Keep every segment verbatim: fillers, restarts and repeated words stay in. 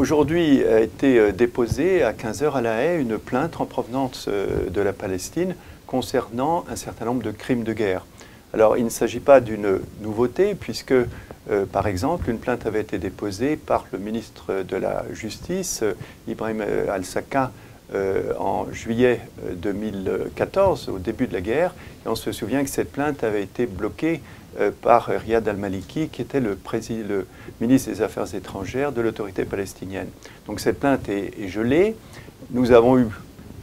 Aujourd'hui a été déposée à quinze heures à La Haye une plainte en provenance de la Palestine concernant un certain nombre de crimes de guerre. Alors il ne s'agit pas d'une nouveauté puisque, euh, par exemple, une plainte avait été déposée par le ministre de la Justice, Ibrahim Al-Sakka, Euh, en juillet deux mille quatorze, au début de la guerre. Et on se souvient que cette plainte avait été bloquée euh, par Riyad al-Maliki, qui était le, le ministre des Affaires étrangères de l'autorité palestinienne. Donc cette plainte est, est gelée. Nous avons eu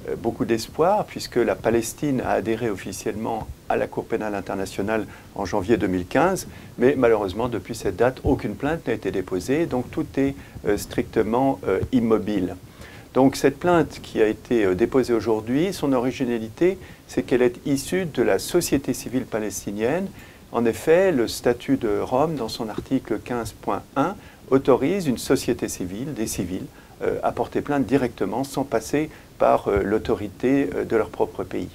euh, beaucoup d'espoir, puisque la Palestine a adhéré officiellement à la Cour pénale internationale en janvier deux mille quinze. Mais malheureusement, depuis cette date, aucune plainte n'a été déposée. Donc tout est euh, strictement euh, immobile. Donc cette plainte qui a été déposée aujourd'hui, son originalité, c'est qu'elle est issue de la société civile palestinienne. En effet, le statut de Rome, dans son article quinze point un, autorise une société civile, des civils, euh, à porter plainte directement sans passer par euh, l'autorité euh, de leur propre pays.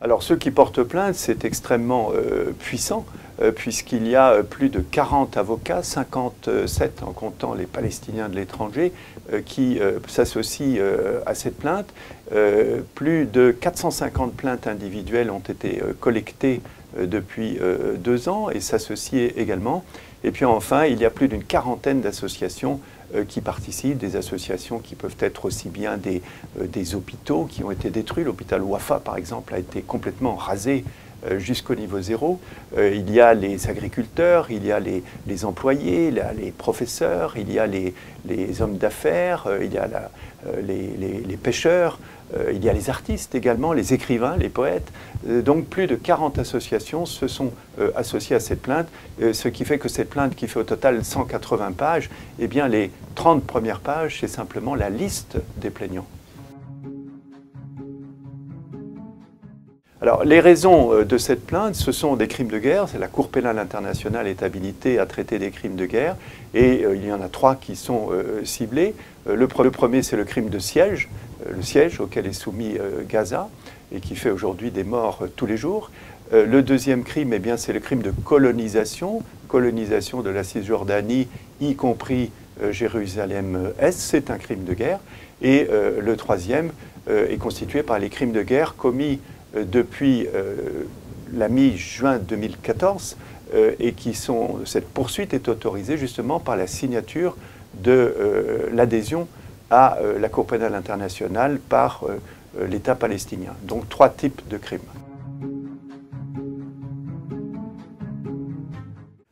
Alors ceux qui portent plainte, c'est extrêmement euh, puissant, euh, puisqu'il y a euh, plus de quarante avocats, cinquante-sept en comptant les Palestiniens de l'étranger, euh, qui euh, s'associent euh, à cette plainte. Euh, plus de quatre cent cinquante plaintes individuelles ont été euh, collectées euh, depuis euh, deux ans et s'associent également. Et puis enfin, il y a plus d'une quarantaine d'associations qui participent, des associations qui peuvent être aussi bien des, euh, des hôpitaux qui ont été détruits. L'hôpital Wafa, par exemple, a été complètement rasé euh, jusqu'au niveau zéro. Euh, il y a les agriculteurs, il y a les, les employés, la, les professeurs, il y a les, les hommes d'affaires, euh, il y a la, euh, les, les, les pêcheurs, euh, il y a les artistes également, les écrivains, les poètes. Euh, donc plus de quarante associations se sont euh, associées à cette plainte, euh, ce qui fait que cette plainte qui fait au total cent quatre-vingts pages, eh bien les trente premières pages, c'est simplement la liste des plaignants. Alors, les raisons de cette plainte, ce sont des crimes de guerre. La Cour pénale internationale est habilitée à traiter des crimes de guerre et euh, il y en a trois qui sont euh, ciblés. Euh, le, pre le premier, c'est le crime de siège, euh, le siège auquel est soumis euh, Gaza et qui fait aujourd'hui des morts euh, tous les jours. Euh, le deuxième crime, eh bien, c'est le crime de colonisation, colonisation de la Cisjordanie, y compris euh, Jérusalem-Est, c'est un crime de guerre. Et euh, le troisième euh, est constitué par les crimes de guerre commis depuis euh, la mi-juin deux mille quatorze euh, et qui sont, cette poursuite est autorisée justement par la signature de euh, l'adhésion à euh, la Cour pénale internationale par euh, l'État palestinien. Donc trois types de crimes.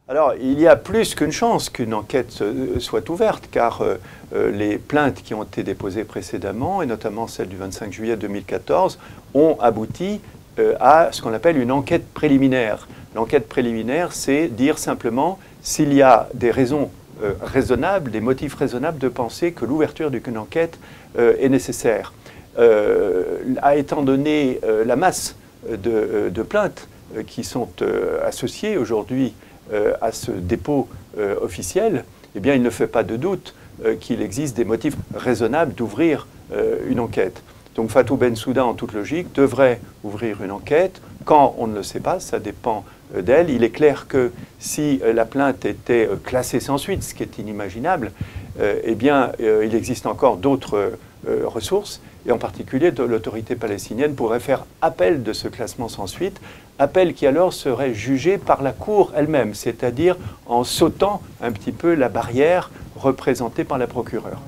Alors, il y a plus qu'une chance qu'une enquête soit ouverte, car euh, les plaintes qui ont été déposées précédemment, et notamment celle du vingt-cinq juillet deux mille quatorze, ont abouti euh, à ce qu'on appelle une enquête préliminaire. L'enquête préliminaire, c'est dire simplement s'il y a des raisons euh, raisonnables, des motifs raisonnables de penser que l'ouverture d'une enquête euh, est nécessaire. Euh, à, étant donné euh, la masse de, de plaintes euh, qui sont euh, associées aujourd'hui, Euh, à ce dépôt euh, officiel, eh bien, il ne fait pas de doute euh, qu'il existe des motifs raisonnables d'ouvrir euh, une enquête. Donc Fatou Bensouda, en toute logique, devrait ouvrir une enquête. Quand on ne le sait pas, ça dépend euh, d'elle. Il est clair que si euh, la plainte était euh, classée sans suite, ce qui est inimaginable, euh, eh bien, euh, il existe encore d'autres euh, ressources. Et en particulier, l'autorité palestinienne pourrait faire appel de ce classement sans suite, appel qui alors serait jugé par la Cour elle-même, c'est-à-dire en sautant un petit peu la barrière représentée par la procureure.